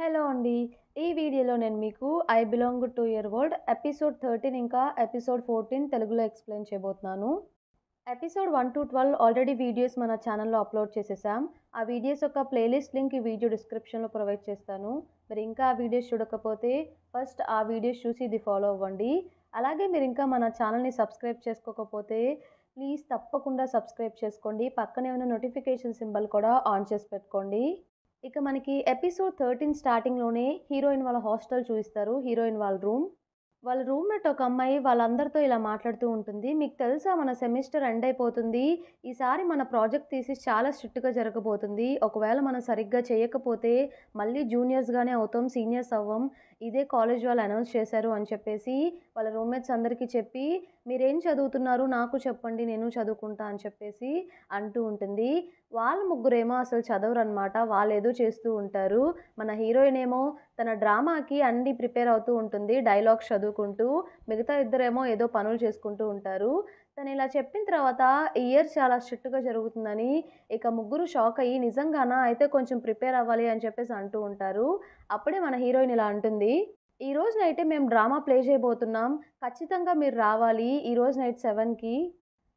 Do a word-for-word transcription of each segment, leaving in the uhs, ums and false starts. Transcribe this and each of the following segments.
Hello అండి ఈ వీడియోలో నేను మీకు I belong to your world episode thirteen ఇంకా ఎపిసోడ్ ఫోర్టీన్ తెలుగులో ఎక్స్ప్లెయిన్ చేయబోతున్నాను. Episode one to twelve already videos మన ఛానల్లో అప్లోడ్ చేసేసాం. ఆ వీడియోస్ యొక్క ప్లేలిస్ట్ లింక్ ఈ వీడియో డిస్క్రిప్షన్లో ప్రొవైడ్ చేస్తాను. మీరు ఇంకా ఆ వీడియోస్ చూడకపోతే ఫస్ట్ ఆ వీడియోస్ చూసి ఇది ఫాలో అవ్వండి. అలాగే మీరు ఇంకా మన ఛానల్ని సబ్స్క్రైబ్ చేసుకోకపోతే ప్లీజ్ తప్పకుండా సబ్స్క్రైబ్ చేసుకోండి. పక్కనే ఉన్న నోటిఫికేషన్ సింబల్ కూడా ఆన్ చేసి పెట్టుకోండి. ఇక మనకి ఎపిసోడ్ థర్టీన్ స్టార్టింగ్లోనే హీరోయిన్ వాళ్ళ హాస్టల్ చూపిస్తారు. హీరోయిన్ వాళ్ళ రూమ్ వాళ్ళ రూమ్మేట్ ఒక అమ్మాయి వాళ్ళందరితో ఇలా మాట్లాడుతూ ఉంటుంది. మీకు తెలుసా మన సెమిస్టర్ ఎండ్ అయిపోతుంది, ఈసారి మన ప్రాజెక్ట్ తీసి చాలా స్ట్రిక్ట్గా జరగబోతుంది. ఒకవేళ మనం సరిగ్గా చేయకపోతే మళ్ళీ జూనియర్స్గానే అవుతాం, సీనియర్స్ అవ్వం. ఇదే కాలేజ్ వాళ్ళు అనౌన్స్ చేశారు అని చెప్పేసి వాళ్ళ రూమ్మేట్స్ అందరికీ చెప్పి మీరేం చదువుతున్నారు నాకు చెప్పండి నేను చదువుకుంటా అని చెప్పేసి అంటూ ఉంటుంది. వాళ్ళ ముగ్గురేమో అసలు చదవరు అనమాట, వాళ్ళు ఏదో చేస్తూ ఉంటారు. మన హీరోయిన్ ఏమో తన డ్రామాకి అన్నీ ప్రిపేర్ అవుతూ ఉంటుంది, డైలాగ్స్ చదువుకుంటూ. మిగతా ఇద్దరేమో ఏదో పనులు చేసుకుంటూ ఉంటారు. తను ఇలా చెప్పిన తర్వాత ఇయర్ చాలా స్ట్రిక్ట్గా జరుగుతుందని ఇక ముగ్గురు షాక్ అయ్యి నిజంగానా అయితే కొంచెం ప్రిపేర్ అవ్వాలి అని చెప్పేసి అంటూ ఉంటారు. అప్పుడే మన హీరోయిన్ ఇలా అంటుంది, ఈ రోజు నైటే మేము డ్రామా ప్లే చేయబోతున్నాం, ఖచ్చితంగా మీరు రావాలి ఈ రోజు నైట్ సెవెన్కి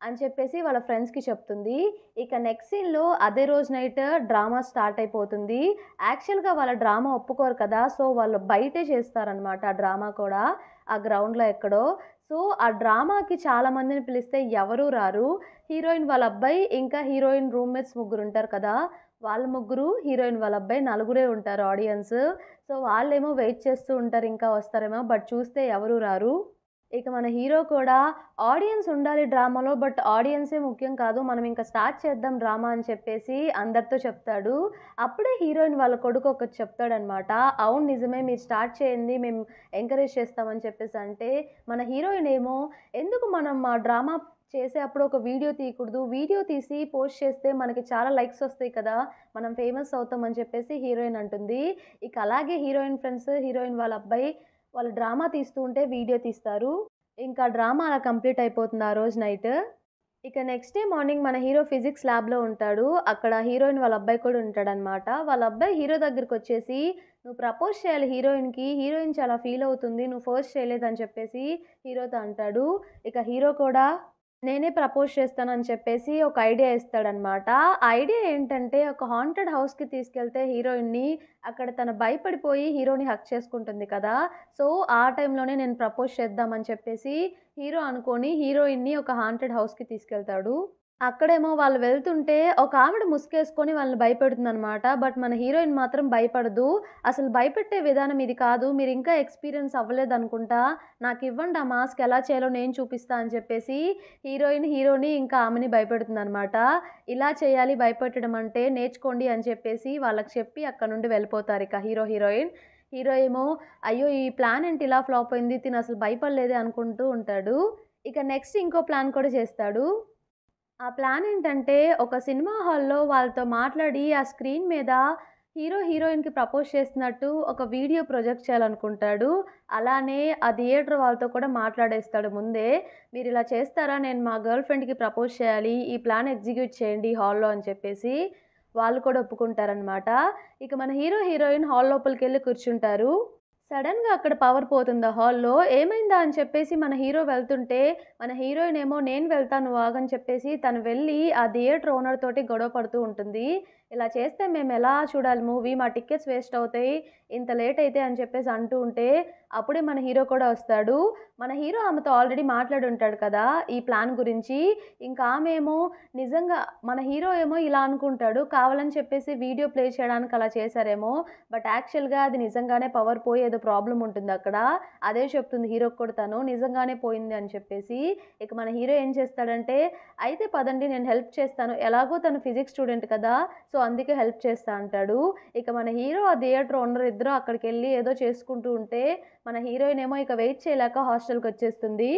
అని చెప్పేసి వాళ్ళ ఫ్రెండ్స్కి చెప్తుంది. ఇక నెక్స్ట్ సీన్లో అదే రోజు నైట్ డ్రామా స్టార్ట్ అయిపోతుంది. యాక్చువల్గా వాళ్ళ డ్రామా ఒప్పుకోరు కదా, సో వాళ్ళు బయటే చేస్తారనమాట ఆ డ్రామా కూడా, ఆ గ్రౌండ్లో ఎక్కడో. సో ఆ డ్రామాకి చాలామందిని పిలిస్తే ఎవరూ రారు. హీరోయిన్ వాళ్ళ అబ్బాయి ఇంకా హీరోయిన్ రూమ్మేట్స్ ముగ్గురు ఉంటారు కదా, వాళ్ళ ముగ్గురు హీరోయిన్ వాళ్ళ అబ్బాయి నలుగురే ఉంటారు ఆడియన్స్. సో వాళ్ళేమో వెయిట్ చేస్తూ ఉంటారు ఇంకా వస్తారేమో, బట్ చూస్తే ఎవరూ రారు. ఇక మన హీరో కూడా ఆడియన్స్ ఉండాలి డ్రామాలో, బట్ ఆడియన్సే ముఖ్యం కాదు, మనం ఇంకా స్టార్ట్ చేద్దాం డ్రామా అని చెప్పేసి అందరితో చెప్తాడు. అప్పుడే హీరోయిన్ వాళ్ళ కొడుకు ఒకటి చెప్తాడనమాట, అవును నిజమే మీరు స్టార్ట్ చేయండి మేము ఎంకరేజ్ చేస్తామని చెప్పేసి అంటే, మన హీరోయిన్ ఏమో ఎందుకు మనం మా డ్రామా చేసే అప్పుడు ఒక వీడియో తీయకూడదు, వీడియో తీసి పోస్ట్ చేస్తే మనకి చాలా లైక్స్ వస్తాయి కదా మనం ఫేమస్ అవుతామని చెప్పేసి హీరోయిన్ అంటుంది. ఇక అలాగే హీరోయిన్ ఫ్రెండ్స్ హీరోయిన్ వాళ్ళ అబ్బాయి వాళ్ళు డ్రామా తీస్తూ ఉంటే వీడియో తీస్తారు. ఇంకా డ్రామా అలా కంప్లీట్ అయిపోతుంది ఆ రోజు నైట్. ఇక నెక్స్ట్ డే మార్నింగ్ మన హీరో ఫిజిక్స్ ల్యాబ్లో ఉంటాడు. అక్కడ హీరోయిన్ వాళ్ళ అబ్బాయి కూడా ఉంటాడనమాట. వాళ్ళ అబ్బాయి హీరో దగ్గరికి వచ్చేసి నువ్వు ప్రపోజ్ చేయాలి హీరోయిన్కి, హీరోయిన్ చాలా ఫీల్ అవుతుంది నువ్వు ఫోర్స్ చేయలేదని చెప్పేసి హీరోతో అంటాడు. ఇక హీరో కూడా నేనే ప్రపోజ్ చేస్తానని చెప్పేసి ఒక ఐడియా ఇస్తాడనమాట. ఆ ఐడియా ఏంటంటే ఒక హాంటెడ్ హౌస్కి తీసుకెళ్తే హీరోయిన్ని అక్కడ తను భయపడిపోయి హీరోని హక్ చేసుకుంటుంది కదా, సో ఆ టైంలోనే నేను ప్రపోజ్ చేద్దామని చెప్పేసి హీరో అనుకొని హీరోయిన్ని ఒక హాంటెడ్ హౌస్కి తీసుకెళ్తాడు. అక్కడేమో వాళ్ళు వెళ్తుంటే ఒక ఆవిడ ముసుకేసుకొని వాళ్ళని భయపెడుతుందనమాట. బట్ మన హీరోయిన్ మాత్రం భయపడదు, అసలు భయపెట్టే విధానం ఇది కాదు, మీరు ఇంకా ఎక్స్పీరియన్స్ అవ్వలేదు అనుకుంటా, నాకు ఇవ్వండి ఆ మాస్క్ ఎలా చేయాలో నేను చూపిస్తా అని చెప్పేసి హీరోయిన్ హీరోని ఇంకా ఆమెని భయపెడుతుందనమాట. ఇలా చేయాలి భయపెట్టడం అంటే నేర్చుకోండి అని చెప్పేసి వాళ్ళకి చెప్పి అక్కడ నుండి వెళ్ళిపోతారు. ఇక హీరో హీరోయిన్ హీరో ఏమో అయ్యో ఈ ప్లాన్ ఏంటి ఇలా ఫ్లాప్ అయింది, తిను అసలు భయపడలేదే అనుకుంటూ ఉంటాడు. ఇక నెక్స్ట్ ఇంకో ప్లాన్ కూడా చేస్తాడు. ఆ ప్లాన్ ఏంటంటే ఒక సినిమా హాల్లో వాళ్ళతో మాట్లాడి ఆ స్క్రీన్ మీద హీరో హీరోయిన్కి ప్రపోజ్ చేసినట్టు ఒక వీడియో ప్రొజెక్ట్ చేయాలనుకుంటాడు. అలానే ఆ థియేటర్ వాళ్ళతో కూడా మాట్లాడేస్తాడు ముందే, మీరు ఇలా చేస్తారా నేను మా గర్ల్ ఫ్రెండ్కి ప్రపోజ్ చేయాలి ఈ ప్లాన్ ఎగ్జిక్యూట్ చేయండి హాల్లో అని చెప్పేసి వాళ్ళు కూడా ఒప్పుకుంటారనమాట. ఇక మన హీరో హీరోయిన్ హాల్ లోపలికి వెళ్ళి కూర్చుంటారు. సడన్గా అక్కడ పవర్ పోతుంది హాల్లో, ఏమైందా అని చెప్పేసి మన హీరో వెళ్తుంటే మన హీరోయిన్ ఏమో నేను వెళ్తాను వాగని చెప్పేసి తను వెళ్ళి ఆ థియేటర్ ఓనర్ తోటి గొడవ పడుతూ ఉంటుంది. ఇలా చేస్తే మేము ఎలా చూడాలి మూవీ, మా టికెట్స్ వేస్ట్ అవుతాయి ఇంత లేట్ అయితే అని చెప్పేసి అంటూ ఉంటే అప్పుడే మన హీరో కూడా వస్తాడు. మన హీరో ఆమెతో ఆల్రెడీ మాట్లాడి ఉంటాడు కదా ఈ ప్లాన్ గురించి. ఇంకా ఆమె ఏమో నిజంగా మన హీరో ఏమో ఇలా అనుకుంటాడు కావాలని చెప్పేసి వీడియో ప్లే చేయడానికి అలా చేశారేమో, బట్ యాక్చువల్గా అది నిజంగానే పవర్ పోయి ఏదో ప్రాబ్లం ఉంటుంది అక్కడ, అదే చెప్తుంది హీరోకి కూడా తను నిజంగానే పోయింది అని చెప్పేసి. ఇక మన హీరో ఏం చేస్తాడంటే అయితే పదండి నేను హెల్ప్ చేస్తాను, ఎలాగో తను ఫిజిక్స్ స్టూడెంట్ కదా సో అందుకే హెల్ప్ చేస్తా అంటాడు. ఇక మన హీరో ఆ థియేటర్ ఓనర్ ఇద్దరు అక్కడికి వెళ్ళి ఏదో చేసుకుంటూ ఉంటే మన హీరోయిన్ ఏమో ఇక వెయిట్ చేయలేక హాస్టల్కి వచ్చేస్తుంది.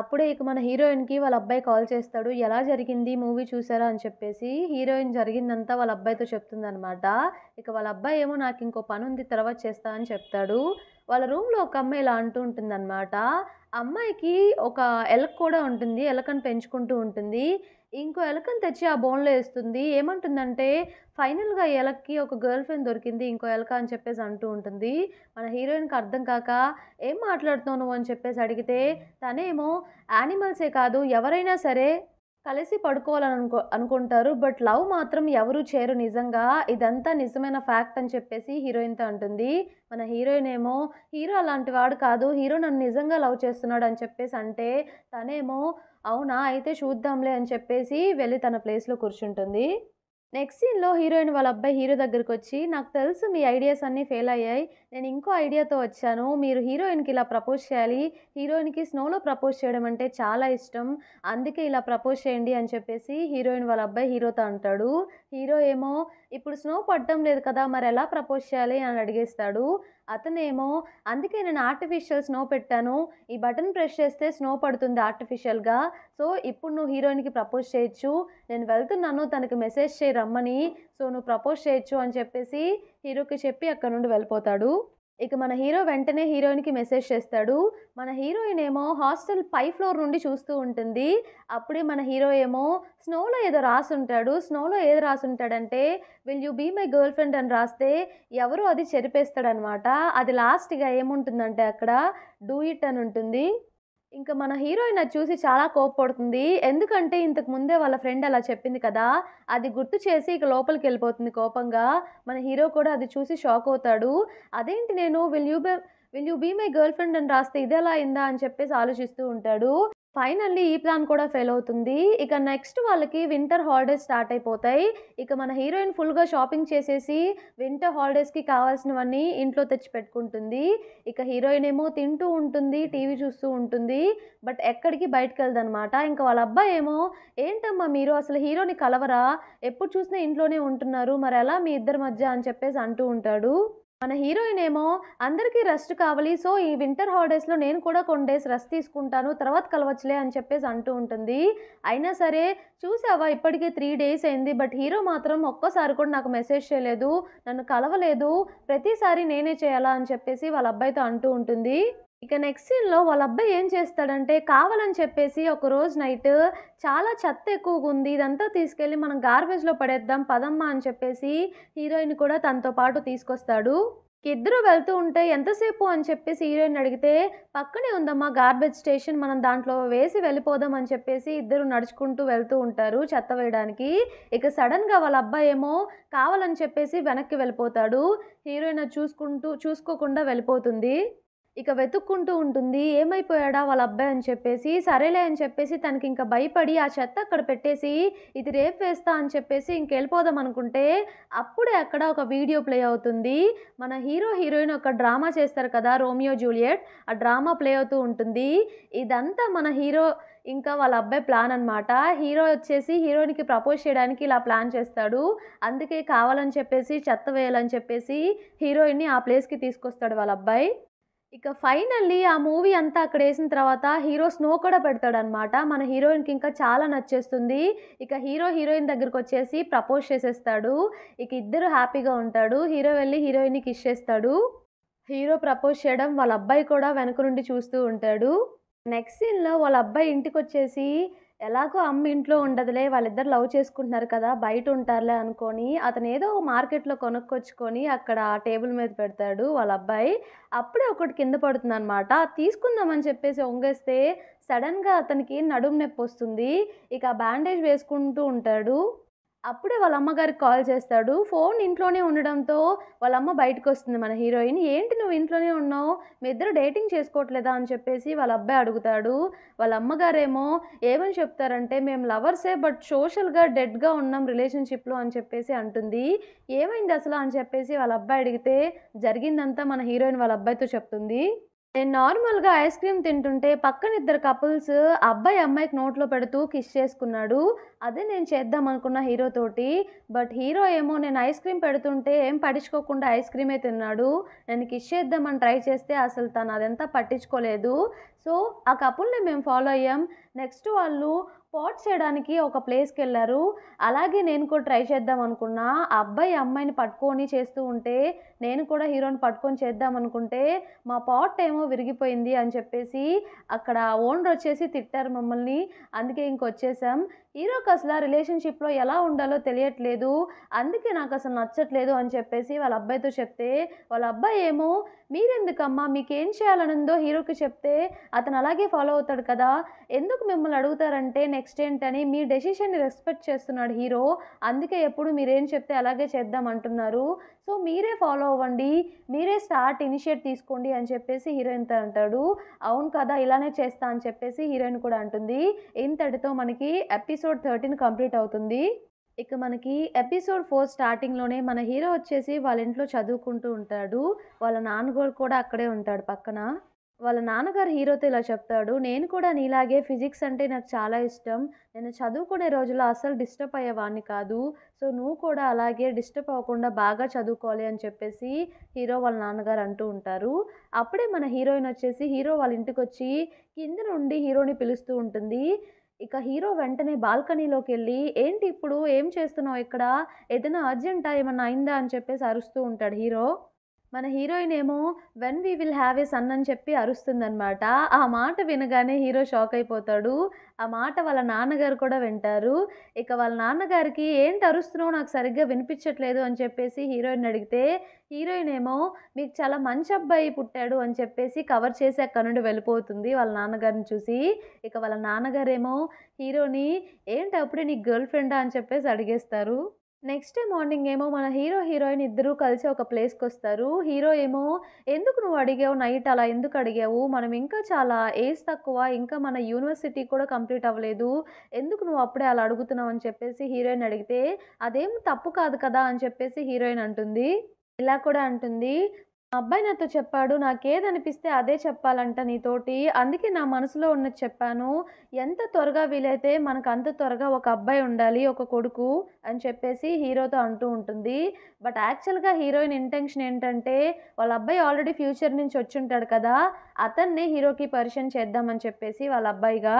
అప్పుడే ఇక మన హీరోయిన్కి వాళ్ళ అబ్బాయి కాల్ చేస్తాడు, ఎలా జరిగింది మూవీ చూసారా అని చెప్పేసి. హీరోయిన్ జరిగిందంతా వాళ్ళ అబ్బాయితో చెప్తుందనమాట. ఇక వాళ్ళ అబ్బాయి ఏమో నాకు ఇంకో పని ఉంది తర్వాత చేస్తా అని చెప్తాడు. వాళ్ళ రూమ్లో ఒక అమ్మాయి ఇలా అంటూ ఉంటుందన్నమాట. అమ్మాయికి ఒక ఎలక కూడా ఉంటుంది, ఎలకను పెంచుకుంటూ ఉంటుంది. ఇంకో ఎలకని తెచ్చి ఆ బోన్లో వేస్తుంది. ఏమంటుందంటే ఫైనల్గా ఎలక్కి ఒక గర్ల్ ఫ్రెండ్ దొరికింది ఇంకో ఎలక అని చెప్పేసి అంటూ ఉంటుంది. మన హీరోయిన్కి అర్థం కాక ఏం మాట్లాడుతున్నావు నువ్వు అని చెప్పేసి అడిగితే తనేమో యానిమల్సే కాదు ఎవరైనా సరే కలిసి పడుకోవాలని అనుకో అనుకుంటారు బట్ లవ్ మాత్రం ఎవరు చేయరు, నిజంగా ఇదంతా నిజమైన ఫ్యాక్ట్ అని చెప్పేసి హీరోయిన్తో అంటుంది. మన హీరోయిన్ ఏమో హీరో అలాంటి వాడు కాదు, హీరో నన్ను నిజంగా లవ్ చేస్తున్నాడు అని చెప్పేసి అంటే తనేమో అవునా అయితే చూద్దాంలే అని చెప్పేసి వెళ్ళి తన ప్లేస్లో కూర్చుంటుంది. నెక్స్ట్ సీన్లో హీరోయిన్ వాళ్ళ అబ్బాయి హీరో దగ్గరికి వచ్చి నాకు తెలుసు మీ ఐడియాస్ అన్నీ ఫెయిల్ అయ్యాయి, నేను ఇంకో ఐడియాతో వచ్చాను, మీరు హీరోయిన్కి ఇలా ప్రపోజ్ చేయాలి, హీరోయిన్కి స్నోలో ప్రపోజ్ చేయడం అంటే చాలా ఇష్టం అందుకే ఇలా ప్రపోజ్ చేయండి అని చెప్పేసి హీరోయిన్ వాళ్ళ అబ్బాయి హీరోతో అంటాడు. హీరో ఏమో ఇప్పుడు స్నో పడటం లేదు కదా మరి ఎలా ప్రపోజ్ చేయాలి అని అడిగేస్తాడు. అతనేమో అందుకే నేను ఆర్టిఫిషియల్ స్నో పెట్టాను, ఈ బటన్ ప్రెస్ చేస్తే స్నో పడుతుంది ఆర్టిఫిషియల్గా, సో ఇప్పుడు నువ్వు హీరోయిన్కి ప్రపోజ్ చేయొచ్చు, నేను వెళ్తున్నాను తనకి మెసేజ్ చేయి రమ్మని, సో నువ్వు ప్రపోజ్ చేయొచ్చు అని చెప్పేసి హీరోకి చెప్పి అక్కడ నుండి వెళ్ళిపోతాడు. ఇక మన హీరో వెంటనే హీరోయిన్కి మెసేజ్ చేస్తాడు. మన హీరోయిన్ ఏమో హాస్టల్ పై ఫ్లోర్ నుండి చూస్తూ ఉంటుంది. అప్పుడే మన హీరో ఏమో స్నోలో ఏదో రాసుంటాడు. స్నోలో ఏదో రాసుంటాడంటే will you be my girlfriend అని రాస్తే ఎవరో అది చెరిపేస్తాడనమాట. అది లాస్ట్గా ఏముంటుందంటే అక్కడ డూ ఇట్ అని ఉంటుంది. ఇంకా మన హీరోయిన్ అది చూసి చాలా కోపపడుతుంది ఎందుకంటే ఇంతకు ముందే వాళ్ళ ఫ్రెండ్ అలా చెప్పింది కదా, అది గుర్తు చేసి ఇక లోపలికి వెళ్ళిపోతుంది కోపంగా. మన హీరో కూడా అది చూసి షాక్ అవుతాడు. అదేంటి నేను will you be will you be my girlfriend అని రాస్తే ఇది ఎలా అయిందా అని చెప్పేసి ఆలోచిస్తూ ఉంటాడు. ఫైనల్లీ ఈ ప్లాన్ కూడా ఫెయిల్ అవుతుంది. ఇక నెక్స్ట్ వాళ్ళకి వింటర్ హాలిడేస్ స్టార్ట్ అయిపోతాయి. ఇక మన హీరోయిన్ ఫుల్గా షాపింగ్ చేసేసి వింటర్ హాలిడేస్కి కావాల్సినవన్నీ ఇంట్లో తెచ్చి పెట్టుకుంటుంది. ఇక హీరోయిన్ ఏమో తింటూ ఉంటుంది టీవీ చూస్తూ ఉంటుంది బట్ ఎక్కడికి బయటకు వెళ్ళదనమాట. ఇంకా వాళ్ళ అబ్బాయి ఏమో ఏంటమ్మా మీరు అసలు హీరోని కలవరా, ఎప్పుడు చూసినా ఇంట్లోనే ఉంటున్నారు మరి ఎలా మీ ఇద్దరి మధ్య అని చెప్పేసి అంటూ ఉంటాడు. మన హీరోయిన్ ఏమో అందరికీ రెస్ట్ కావాలి, సో ఈ వింటర్ హాలిడేస్లో నేను కూడా కొన్ని డేస్ రెస్ట్ తీసుకుంటాను తర్వాత కలవచ్చులే అని చెప్పేసి అంటూ ఉంటుంది. అయినా సరే చూసావా ఇప్పటికే త్రీ డేస్ అయింది బట్ హీరో మాత్రం ఒక్కసారి కూడా నాకు మెసేజ్ చేయలేదు, నన్ను కలవలేదు, ప్రతిసారి నేనే చేయాలా అని చెప్పేసి వాళ్ళ అబ్బాయితో అంటూ ఉంటుంది. ఇక నెక్స్ట్ సీన్లో వాళ్ళ అబ్బాయి ఏం చేస్తాడంటే కావాలని చెప్పేసి ఒకరోజు నైట్ చాలా చెత్త ఎక్కువగా ఉంది ఇదంతా తీసుకెళ్ళి మనం గార్బేజ్లో పడేద్దాం పదమ్మ అని చెప్పేసి హీరోయిన్ కూడా తనతో పాటు తీసుకొస్తాడు. ఇద్దరు వెళ్తూ ఉంటే ఎంతసేపు అని చెప్పేసి హీరోయిన్ అడిగితే పక్కనే ఉందమ్మా గార్బేజ్ స్టేషన్ మనం దాంట్లో వేసి వెళ్ళిపోదాం అని చెప్పేసి ఇద్దరు నడుచుకుంటూ వెళ్తూ ఉంటారు చెత్త వేయడానికి. ఇక సడన్గా వాళ్ళ అబ్బాయి ఏమో కావాలని చెప్పేసి వెనక్కి వెళ్ళిపోతాడు. హీరోయిన్ చూసుకుంటూ చూసుకోకుండా వెళ్ళిపోతుంది. ఇక వెతుక్కుంటూ ఉంటుంది ఏమైపోయాడా వాళ్ళ అబ్బాయి అని చెప్పేసి సరేలే అని చెప్పేసి తనకి ఇంకా భయపడి ఆ చెత్త అక్కడ పెట్టేసి ఇది రేపు వేస్తా అని చెప్పేసి ఇంకెళ్ళిపోదాం అనుకుంటే అప్పుడే అక్కడ ఒక వీడియో ప్లే అవుతుంది. మన హీరో హీరోయిన్ ఒక డ్రామా చేస్తారు కదా రోమియో జూలియట్, ఆ డ్రామా ప్లే అవుతూ ఉంటుంది. ఇదంతా మన హీరో ఇంకా వాళ్ళ అబ్బాయి ప్లాన్ అనమాట. హీరో వచ్చేసి హీరోయిన్కి ప్రపోజ్ చేయడానికి ఇలా ప్లాన్ చేస్తాడు, అందుకే కావాలని చెప్పేసి చెత్త వేయాలని చెప్పేసి హీరోయిన్ని ఆ ప్లేస్కి తీసుకొస్తాడు వాళ్ళ అబ్బాయి. ఇక ఫైనల్లీ ఆ మూవీ అంతా అక్కడ వేసిన తర్వాత హీరో స్నో కూడా పెడతాడనమాట. మన హీరోయిన్కి ఇంకా చాలా నచ్చేస్తుంది. ఇక హీరో హీరోయిన్ దగ్గరికి వచ్చేసి ప్రపోజ్ చేసేస్తాడు. ఇక ఇద్దరు హ్యాపీగా ఉంటాడు. హీరో వెళ్ళి హీరోయిన్ని కిస్ చేస్తాడు. హీరో ప్రపోజ్ చేయడం వాళ్ళ అబ్బాయి కూడా వెనక నుండి చూస్తూ ఉంటాడు. నెక్స్ట్ సీన్లో వాళ్ళ అబ్బాయి ఇంటికి వచ్చేసి ఎలాగో అమ్మ ఇంట్లో ఉండదులే వాళ్ళిద్దరు లవ్ చేసుకుంటున్నారు కదా బయట ఉంటారులే అనుకొని అతను ఏదో మార్కెట్లో కొనుక్కొచ్చుకొని అక్కడ టేబుల్ మీద పెడతాడు వాళ్ళ అబ్బాయి. అప్పుడే ఒకటి కింద పడుతుంది అనమాట. తీసుకుందామని చెప్పేసి వంగేస్తే సడన్గా అతనికి నడుము నొప్పి వస్తుంది. ఇక ఆ బ్యాండేజ్ వేసుకుంటూ ఉంటాడు. అప్పుడే వాళ్ళ అమ్మగారికి కాల్ చేస్తాడు. ఫోన్ ఇంట్లోనే ఉండడంతో వాళ్ళ అమ్మ బయటకు వస్తుంది. మన హీరోయిన్ ఏంటి నువ్వు ఇంట్లోనే ఉన్నావు మీ ఇద్దరు డేటింగ్ చేసుకోవట్లేదా అని చెప్పేసి వాళ్ళ అబ్బాయి అడుగుతాడు. వాళ్ళ అమ్మగారేమో ఏమని చెప్తారంటే మేము లవర్సే బట్ సోషల్గా డెడ్గా ఉన్నాం రిలేషన్షిప్లో అని చెప్పేసి అంటుంది. ఏమైంది అసలు అని చెప్పేసి వాళ్ళ అబ్బాయి అడిగితే జరిగిందంతా మన హీరోయిన్ వాళ్ళ అబ్బాయితో చెప్తుంది. నేను నార్మల్గా ఐస్ క్రీమ్ తింటుంటే పక్కన ఇద్దరు కపుల్స్ అబ్బాయి అమ్మాయికి నోట్లో పెడుతూ కిస్ చేసుకున్నాడు. అదే నేను చేద్దాం అనుకున్న హీరోతోటి బట్ హీరో ఏమో నేను ఐస్ క్రీమ్ పెడుతుంటే ఏం పట్టించుకోకుండా ఐస్ క్రీమే తిన్నాడు. నేను కిస్ చేద్దామని ట్రై చేస్తే అసలు తను అదంతా పట్టించుకోలేదు. సో ఆ కపుల్ని మేము ఫాలో అయ్యాం. నెక్స్ట్ వాళ్ళు పాట్ చేయడానికి ఒక ప్లేస్కి వెళ్ళారు. అలాగే నేను కూడా ట్రై చేద్దాం అనుకున్నా. అబ్బాయి అమ్మాయిని పట్టుకొని చేస్తూ ఉంటే నేను కూడా హీరోని పట్టుకొని చేద్దాం అనుకుంటే మా పాట్ ఏమో విరిగిపోయింది అని చెప్పేసి అక్కడ ఓనర్ వచ్చేసి తిట్టారు మమ్మల్ని, అందుకే ఇంకొచ్చేసాం. హీరోకి అసలు రిలేషన్షిప్లో ఎలా ఉండాలో తెలియట్లేదు, అందుకే నాకు అసలు నచ్చట్లేదు అని చెప్పేసి వాళ్ళ అబ్బాయితో చెప్తే, వాళ్ళ అబ్బాయి ఏమో మీరెందుకమ్మా మీకేం చేయాలనుందో హీరోకి చెప్తే అతను అలాగే ఫాలో అవుతాడు కదా, ఎందుకు మిమ్మల్ని అడుగుతారంటే నెక్స్ట్ ఏంటని మీ డెసిషన్ని రెస్పెక్ట్ చేస్తున్నాడు హీరో, అందుకే ఎప్పుడు మీరేం చెప్తే అలాగే చేద్దాం అంటున్నారు, సో మీరే ఫాలో అవ్వండి, మీరే స్టార్ట్ ఇనిషియేట్ తీసుకోండి అని చెప్పేసి హీరోయిన్తో అంటాడు. అవును కదా ఇలానే చేస్తా అని చెప్పేసి హీరోయిన్ కూడా అంటుంది. ఇంతటితో మనకి ఎపిసోడ్ థర్టీన్ కంప్లీట్ అవుతుంది. ఇక మనకి ఎపిసోడ్ ఫోర్ స్టార్టింగ్లోనే మన హీరో వచ్చేసి వాళ్ళ ఇంట్లో చదువుకుంటూ ఉంటాడు, వాళ్ళ నాన్నగారు కూడా అక్కడే ఉంటాడు పక్కన. వాళ్ళ నాన్నగారు హీరోతో ఇలా చెప్తాడు, నేను కూడా నీలాగే ఫిజిక్స్ అంటే నాకు చాలా ఇష్టం, నేను చదువుకునే రోజుల్లో అస్సలు డిస్టర్బ్ అయ్యేవాడిని కాదు, సో నువ్వు కూడా అలాగే డిస్టర్బ్ అవ్వకుండా బాగా చదువుకోవాలి అని చెప్పేసి హీరో వాళ్ళ నాన్నగారు అంటూ ఉంటారు. అప్పుడే మన హీరోయిన్ వచ్చేసి హీరో వాళ్ళ ఇంటికి వచ్చి కింద నుండి హీరోని పిలుస్తూ ఉంటుంది. ఇక హీరో వెంటనే బాల్కనీలోకి వెళ్ళి ఏంటి ఇప్పుడు ఏం చేస్తున్నావు ఇక్కడ, ఏదైనా అర్జెంటా, ఏమన్నా అయిందా అని చెప్పేసి అరుస్తూ ఉంటాడు హీరో. మన హీరోయిన్ ఏమో when we will have a son అని చెప్పి అరుస్తుందనమాట. ఆ మాట వినగానే హీరో షాక్ అయిపోతాడు, ఆ మాట వాళ్ళ నాన్నగారు కూడా వింటారు. ఇక వాళ్ళ నాన్నగారికి ఏంటి అరుస్తున్నావు నాకు సరిగ్గా వినిపించట్లేదు అని చెప్పేసి హీరోయిన్ అడిగితే, హీరోయిన్ ఏమో మీకు చాలా మంచి అబ్బాయి పుట్టాడు అని చెప్పేసి కవర్ చేసి అక్కడ నుండి వెళ్ళిపోతుంది వాళ్ళ నాన్నగారిని చూసి. ఇక వాళ్ళ నాన్నగారేమో హీరోని ఏంటి అప్పుడే నీకు గర్ల్ ఫ్రెండా అని చెప్పేసి అడిగేస్తారు. నెక్స్ట్ డే మార్నింగ్ ఏమో మన హీరో హీరోయిన్ ఇద్దరూ కలిసి ఒక ప్లేస్కి వస్తారు. హీరో ఏమో ఎందుకు నువ్వు అడిగావు నైట్ అలా ఎందుకు అడిగావు, మనం ఇంకా చాలా ఏజ్ తక్కువ, ఇంకా మన యూనివర్సిటీ కూడా కంప్లీట్ అవ్వలేదు, ఎందుకు నువ్వు అప్పుడే అలా అడుగుతున్నావు అని చెప్పేసి హీరోయిన్ అడిగితే, అదేం తప్పు కాదు కదా అని చెప్పేసి హీరోయిన్ అంటుంది. ఇలా కూడా అంటుంది, మా అబ్బాయి నాతో చెప్పాడు నాకేదనిపిస్తే అదే చెప్పాలంట నీతోటి, అందుకే నా మనసులో ఉన్నది చెప్పాను, ఎంత త్వరగా వీలైతే మనకు అంత త్వరగా ఒక అబ్బాయి ఉండాలి ఒక కొడుకు అని చెప్పేసి హీరోతో అంటూ ఉంటుంది. బట్ యాక్చువల్గా హీరోయిన్ ఇంటెన్షన్ ఏంటంటే వాళ్ళ అబ్బాయి ఆల్రెడీ ఫ్యూచర్ నుంచి వచ్చి ఉంటాడు కదా, అతన్నే హీరోకి పరిచయం చేద్దామని చెప్పేసి వాళ్ళ అబ్బాయిగా.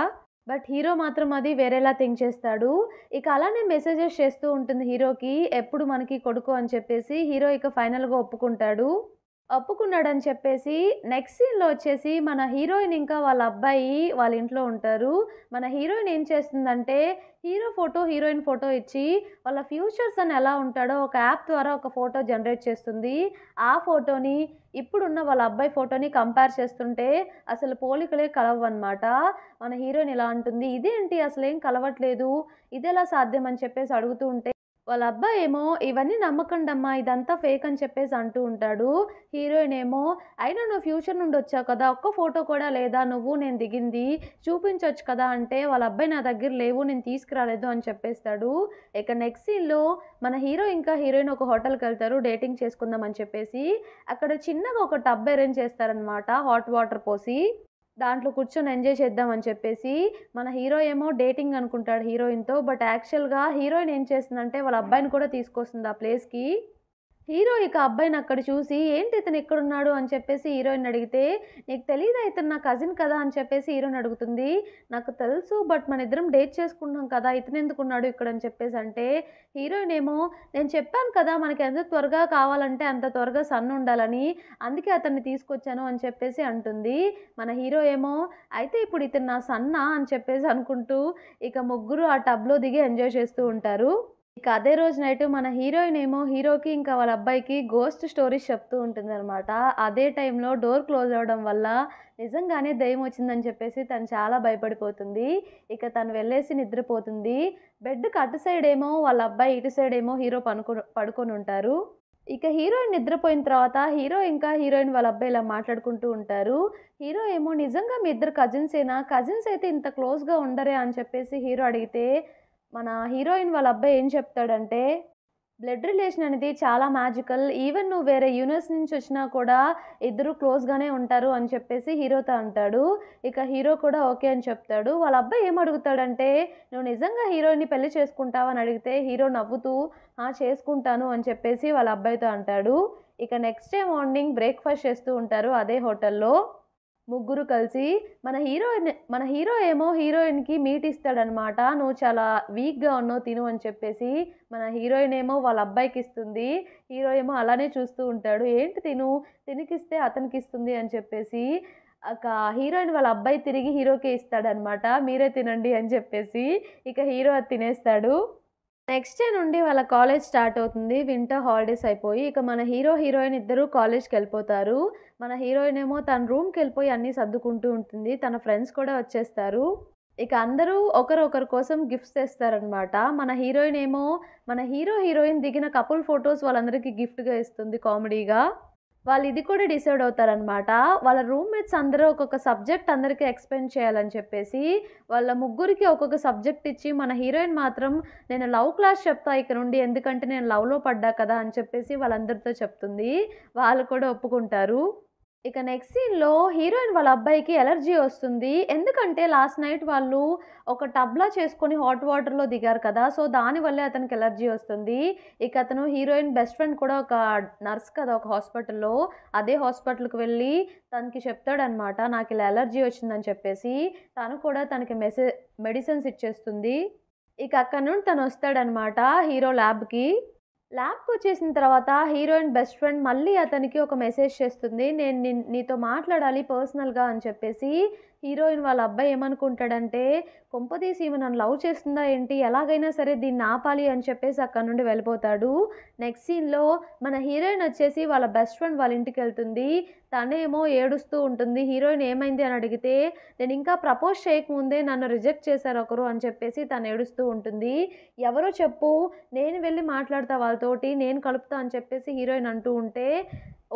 బట్ హీరో మాత్రం అది వేరేలా థింక్ చేస్తాడు. ఇక అలానే మెసేజెస్ చేస్తూ ఉంటుంది హీరోకి ఎప్పుడు మనకి కొడుకు అని చెప్పేసి. హీరో ఇక ఫైనల్గా ఒప్పుకుంటాడు. ఒప్పుకున్నాడని చెప్పేసి నెక్స్ట్ సీన్లో వచ్చేసి మన హీరోయిన్ ఇంకా వాళ్ళ అబ్బాయి వాళ్ళ ఇంట్లో ఉంటారు. మన హీరోయిన్ ఏం చేస్తుందంటే హీరో ఫోటో హీరోయిన్ ఫోటో ఇచ్చి వాళ్ళ ఫ్యూచర్స్ అని ఎలా ఉంటాడో ఒక యాప్ ద్వారా ఒక ఫోటో జనరేట్ చేస్తుంది. ఆ ఫోటోని ఇప్పుడున్న వాళ్ళ అబ్బాయి ఫోటోని కంపేర్ చేస్తుంటే అసలు పోలికలే కలవన్నమాట. మన హీరోయిన్ ఇలా అంటుంది, ఇదేంటి అసలు ఏం కలవట్లేదు ఇదెలా సాధ్యం అని చెప్పేసి అడుగుతూ ఉంటే వాళ్ళ అబ్బాయి ఏమో ఇవన్నీ నమ్మకండమ్మా ఇదంతా ఫేక్ అని చెప్పేసి అంటూ ఉంటాడు. హీరోయిన్ ఏమో అయినా నువ్వు ఫ్యూచర్ నుండి వచ్చావు కదా, ఒక్క ఫోటో కూడా లేదా నువ్వు నేను దిగింది చూపించవచ్చు కదా అంటే, వాళ్ళ అబ్బాయి నా దగ్గర లేవు నేను తీసుకురాలేదు అని చెప్పేస్తాడు. ఇక నెక్స్ట్ సీన్లో మన హీరో ఇంకా హీరోయిన్ ఒక హోటల్కి వెళ్తారు డేటింగ్ చేసుకుందాం అని చెప్పేసి. అక్కడ చిన్నగా ఒక టబ్ అరేంజ్ చేస్తారనమాట, హాట్ వాటర్ పోసి దాంట్లో కూర్చొని ఎంజాయ్ చేద్దామని చెప్పేసి. మన హీరో ఏమో డేటింగ్ అనుకుంటాడు హీరోయిన్తో, బట్ యాక్చువల్గా హీరోయిన్ ఏం చేస్తుందంటే వాళ్ళ అబ్బాయిని కూడా తీసుకొస్తుంది ఆ ప్లేస్కి. హీరో ఇక అబ్బాయిని అక్కడ చూసి ఏంటి ఇతను ఎక్కడున్నాడు అని చెప్పేసి హీరోయిన్ అడిగితే, నీకు తెలియదా ఇతను నా కజిన్ కదా అని చెప్పేసి హీరోయిన్ అడుగుతుంది. నాకు తెలుసు బట్ మన ఇద్దరం డేట్ చేసుకున్నాం కదా ఇతను ఎందుకున్నాడు ఇక్కడ అని చెప్పేసి అంటే, హీరోయిన్ ఏమో నేను చెప్పాను కదా మనకి ఎంత త్వరగా కావాలంటే అంత త్వరగా సన్ ఉండాలని అందుకే అతన్ని తీసుకొచ్చాను అని చెప్పేసి అంటుంది. మన హీరో ఏమో అయితే ఇప్పుడు ఇతను నా సన్నా అని చెప్పేసి అనుకుంటూ ఇక ముగ్గురు ఆ టబ్లో దిగి ఎంజాయ్ చేస్తూ ఉంటారు. ఇక అదే రోజు నైట్ మన హీరోయిన్ ఏమో హీరోకి ఇంకా వాళ్ళ అబ్బాయికి గోస్ట్ స్టోరీస్ చెప్తూ ఉంటుంది అనమాట. అదే టైంలో డోర్ క్లోజ్ అవ్వడం వల్ల నిజంగానే దయ్యం వచ్చిందని చెప్పేసి తను చాలా భయపడిపోతుంది. ఇక తను వెళ్ళేసి నిద్రపోతుంది. బెడ్కి అటు సైడ్ ఏమో వాళ్ళ అబ్బాయి, ఇటు సైడ్ ఏమో హీరో పనుకో పడుకొని ఉంటారు. ఇక హీరోయిన్ నిద్రపోయిన తర్వాత హీరో ఇంకా హీరోయిన్ వాళ్ళ అబ్బాయి ఇలా మాట్లాడుకుంటూ ఉంటారు. హీరో ఏమో నిజంగా మీ ఇద్దరు కజిన్సేనా, కజిన్స్ అయితే ఇంత క్లోజ్గా ఉండరే అని చెప్పేసి హీరో అడిగితే, మన హీరోయిన్ వాళ్ళ అబ్బాయి ఏం చెప్తాడంటే, బ్లడ్ రిలేషన్ అనేది చాలా మ్యాజికల్, ఈవెన్ నువ్వు వేరే యూనివర్స్ నుంచి వచ్చినా కూడా ఇద్దరు క్లోజ్గానే ఉంటారు అని చెప్పేసి హీరోతో అంటాడు. ఇక హీరో కూడా ఓకే అని చెప్తాడు. వాళ్ళ అబ్బాయి ఏం అడుగుతాడంటే, నువ్వు నిజంగా హీరోయిన్ని పెళ్లి చేసుకుంటావు అని అడిగితే హీరో నవ్వుతూ ఆ చేసుకుంటాను అని చెప్పేసి వాళ్ళ అబ్బాయితో అంటాడు. ఇక నెక్స్ట్ డే మార్నింగ్ బ్రేక్ఫాస్ట్ చేస్తూ ఉంటారు అదే హోటల్లో ముగ్గురు కలిసి. మన హీరోయిన్ మన హీరో ఏమో హీరోయిన్కి మీట్ ఇస్తాడనమాట, నువ్వు చాలా వీక్గా ఉన్నావు తిను అని చెప్పేసి. మన హీరోయిన్ ఏమో వాళ్ళ అబ్బాయికి ఇస్తుంది. హీరో ఏమో అలానే చూస్తూ ఉంటాడు, ఏంటి తిను తినికిస్తే అతనికి ఇస్తుంది అని చెప్పేసి. ఒక హీరోయిన్ వాళ్ళ అబ్బాయి తిరిగి హీరోకే ఇస్తాడనమాట, మీరే తినండి అని చెప్పేసి. ఇక హీరో అది తినేస్తాడు. నెక్స్ట్ డే నుండి వాళ్ళ కాలేజ్ స్టార్ట్ అవుతుంది. వింటర్ హాలిడేస్ అయిపోయి ఇక మన హీరో హీరోయిన్ ఇద్దరు కాలేజ్కి వెళ్ళిపోతారు. మన హీరోయిన్ ఏమో తన రూమ్కి వెళ్ళిపోయి అన్నీ సర్దుకుంటూ ఉంటుంది. తన ఫ్రెండ్స్ కూడా వచ్చేస్తారు. ఇక అందరూ ఒకరొకరి కోసం గిఫ్ట్స్ తెస్తారనమాట. మన హీరోయిన్ ఏమో మన హీరో హీరోయిన్ దిగిన కపుల్ ఫొటోస్ వాళ్ళందరికీ గిఫ్ట్గా ఇస్తుంది కామెడీగా. వాళ్ళు ఇది కూడా డిసైడ్ అవుతారనమాట, వాళ్ళ రూమ్మేట్స్ అందరూ ఒక్కొక్క సబ్జెక్ట్ అందరికీ ఎక్స్ప్లెయిన్ చేయాలని చెప్పేసి వాళ్ళ ముగ్గురికి ఒక్కొక్క సబ్జెక్ట్ ఇచ్చి, మన హీరోయిన్ మాత్రం నేను లవ్ క్లాస్ చెప్తా ఇక నుండి, ఎందుకంటే నేను లవ్లో పడ్డా కదా అని చెప్పేసి వాళ్ళందరితో చెప్తుంది. వాళ్ళు కూడా ఒప్పుకుంటారు. ఇక నెక్స్ట్ సీన్లో హీరోయిన్ వాళ్ళ అబ్బాయికి ఎలర్జీ వస్తుంది, ఎందుకంటే లాస్ట్ నైట్ వాళ్ళు ఒక టబ్లా చేసుకొని హాట్ వాటర్లో దిగారు కదా, సో దానివల్లే అతనికి ఎలర్జీ వస్తుంది. ఇక అతను హీరోయిన్ బెస్ట్ ఫ్రెండ్ కూడా ఒక నర్స్ కదా ఒక హాస్పిటల్లో, అదే హాస్పిటల్కి వెళ్ళి తనకి చెప్తాడనమాట నాకు ఇలా ఎలర్జీ వచ్చిందని చెప్పేసి. తను కూడా తనకి మెసే మెడిసిన్స్ ఇచ్చేస్తుంది. ఇక అక్కడ నుండి తను వస్తాడనమాట హీరో ల్యాబ్కి. ల్యాబ్కి వచ్చేసిన తర్వాత హీరోయిన్ బెస్ట్ ఫ్రెండ్ మళ్ళీ అతనికి ఒక మెసేజ్ చేస్తుంది, నేను నీతో మాట్లాడాలి పర్సనల్గా అని చెప్పేసి. హీరోయిన్ వాళ్ళ అబ్బాయి ఏమనుకుంటాడంటే కొంపదీసి ఈమె నన్ను లవ్ చేస్తుందా ఏంటి, ఎలాగైనా సరే దీన్ని ఆపాలి అని చెప్పేసి అక్కడ నుండి వెళ్ళిపోతాడు. నెక్స్ట్ సీన్లో మన హీరోయిన్ వచ్చేసి వాళ్ళ బెస్ట్ ఫ్రెండ్ వాళ్ళ ఇంటికి వెళ్తుంది. తనేమో ఏడుస్తూ ఉంటుంది. హీరోయిన్ ఏమైంది అని అడిగితే నేను ఇంకా ప్రపోజ్ చేయకముందే నన్ను రిజెక్ట్ చేశారు ఒకరు అని చెప్పేసి తను ఏడుస్తూ ఉంటుంది. ఎవరో చెప్పు, నేను వెళ్ళి మాట్లాడతా వాళ్ళతోటి, నేను కలుపుతా అని చెప్పేసి హీరోయిన్ అంటూ ఉంటే,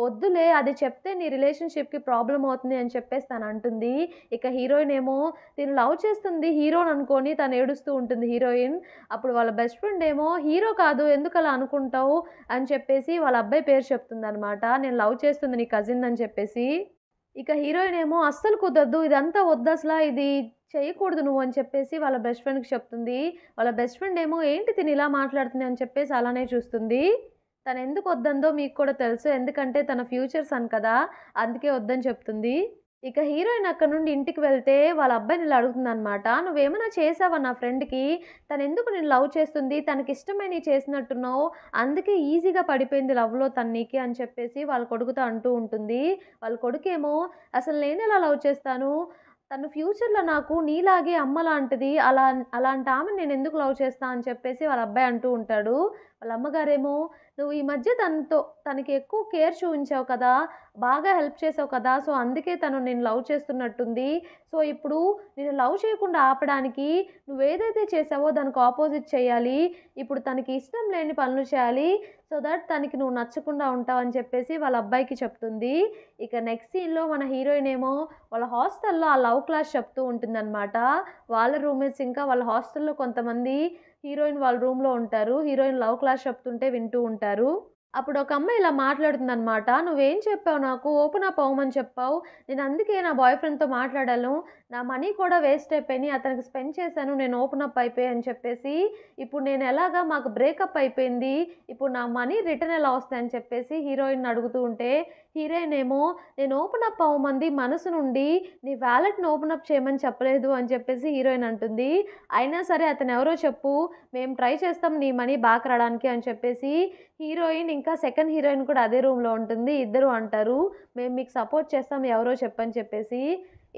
వద్దులే అది చెప్తే నీ రిలేషన్షిప్కి ప్రాబ్లం అవుతుంది అని చెప్పేసి తను అంటుంది. ఇక హీరోయిన్ ఏమో నేను లవ్ చేస్తుంది హీరోని అనుకొని తను ఏడుస్తూ ఉంటుంది హీరోయిన్. అప్పుడు వాళ్ళ బెస్ట్ ఫ్రెండ్ ఏమో హీరో కాదు ఎందుకు అలా అనుకుంటావు అని చెప్పేసి వాళ్ళ అబ్బాయి పేరు చెప్తుంది అనమాట, నేను లవ్ చేస్తుంది నీ కజిన్ అని చెప్పేసి. ఇక హీరోయిన్ ఏమో అస్సలు కుదరదు, ఇదంతా వద్దు, అసలు ఇది చేయకూడదు నువ్వు అని చెప్పేసి వాళ్ళ బెస్ట్ ఫ్రెండ్కి చెప్తుంది. వాళ్ళ బెస్ట్ ఫ్రెండ్ ఏమో ఏంటి తిని ఇలా మాట్లాడుతుంది అని చెప్పేసి అలానే చూస్తుంది. తను ఎందుకు వద్దందో మీకు కూడా తెలుసు, ఎందుకంటే తన ఫ్యూచర్ సన్ కదా, అందుకే వద్దని చెప్తుంది. ఇక హీరోయిన్ అక్కడ నుండి ఇంటికి వెళ్తే వాళ్ళ అబ్బాయిని ఇలా అడుగుతుంది అనమాట, నువ్వేమైనా చేసావా నా ఫ్రెండ్కి, తను ఎందుకు నేను లవ్ చేస్తుంది, తనకి ఇష్టమైన చేసినట్టున్నావు, అందుకే ఈజీగా పడిపోయింది లవ్లో తనకి అని చెప్పేసి వాళ్ళ కొడుకుతో అంటూ ఉంటుంది. వాళ్ళ కొడుకేమో అసలు నేను ఎలా లవ్ చేస్తాను, తను ఫ్యూచర్లో నాకు నీలాగే అమ్మ లాంటిది, అలా అలాంటి ఆమెను నేను ఎందుకు లవ్ చేస్తా అని చెప్పేసి వాళ్ళ అబ్బాయి అంటూ ఉంటాడు. వాళ్ళ అమ్మగారేమో నువ్వు ఈ మధ్య తనతో తనకి ఎక్కువ కేర్ చూపించావు కదా, బాగా హెల్ప్ చేసావు కదా, సో అందుకే తను నేను లవ్ చేస్తున్నట్టుంది, సో ఇప్పుడు నేను లవ్ చేయకుండా ఆపడానికి నువ్వు ఏదైతే చేసావో దానికి ఆపోజిట్ చేయాలి, ఇప్పుడు తనకి ఇష్టం లేని పనులు చేయాలి, సో దట్ తనకి నువ్వు నచ్చకుండా ఉంటావు అని చెప్పేసి వాళ్ళ అబ్బాయికి చెప్తుంది. ఇక నెక్స్ట్ సీన్లో మన హీరోయిన్ ఏమో వాళ్ళ హాస్టల్లో ఆ లవ్ క్లాస్ చెప్తూ ఉంటుందన్నమాట. వాళ్ళ రూమ్మేట్స్ ఇంకా వాళ్ళ హాస్టల్లో కొంతమంది హీరోయిన్ వాళ్ళ రూమ్లో ఉంటారు, హీరోయిన్ లవ్ క్లాస్ చెప్తుంటే వింటూ ఉంటారు. అప్పుడు ఒక అమ్మాయి ఇలా మాట్లాడుతుందనమాట, నువ్వేం చెప్పావు నాకు, ఓపెన్ అప్ అవ్వమని చెప్పావు, నేను అందుకే నా బాయ్ ఫ్రెండ్తో మాట్లాడాను, నా మనీ కూడా వేస్ట్ అయిపోయి అతనికి స్పెండ్ చేశాను, నేను ఓపెన్ అప్ అయిపోయాను అని చెప్పేసి, ఇప్పుడు నేను ఎలాగా మాకు బ్రేకప్ అయిపోయింది, ఇప్పుడు నా మనీ రిటర్న్ ఎలా వస్తాయని చెప్పేసి హీరోయిన్ అడుగుతూ ఉంటే, హీరోయిన్ ఏమో నేను ఓపెన్ అప్ అవ్వమంది మనసు నుండి, నీ వ్యాలెట్ని ఓపెన్ అప్ చేయమని చెప్పలేదు అని చెప్పేసి హీరోయిన్ అంటుంది. అయినా సరే అతను ఎవరో చెప్పు, మేము ట్రై చేస్తాం నీ మనీ బ్యాక్ రావడానికి అని చెప్పేసి హీరోయిన్ ఇంకా సెకండ్ హీరోయిన్ కూడా అదే రూమ్లో ఉంటుంది, ఇద్దరు అంటారు మేము మీకు సపోర్ట్ చేస్తాం ఎవరో చెప్పని చెప్పేసి.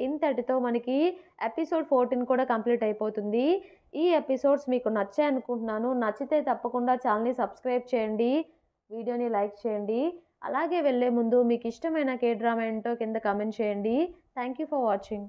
ఇంతటితో మనకి ఎపిసోడ్ ఫోర్టీన్ కూడా కంప్లీట్ అయిపోతుంది. ఈ ఎపిసోడ్స్ మీకు నచ్చాయి అనుకుంటున్నాను, నచ్చితే తప్పకుండా ఛానల్ని సబ్స్క్రైబ్ చేయండి, వీడియోని లైక్ చేయండి, అలాగే వెళ్ళే ముందు మీకు ఇష్టమైన కే డ్రామా ఏంటో కింద కామెంట్ చేయండి. Thank you for watching.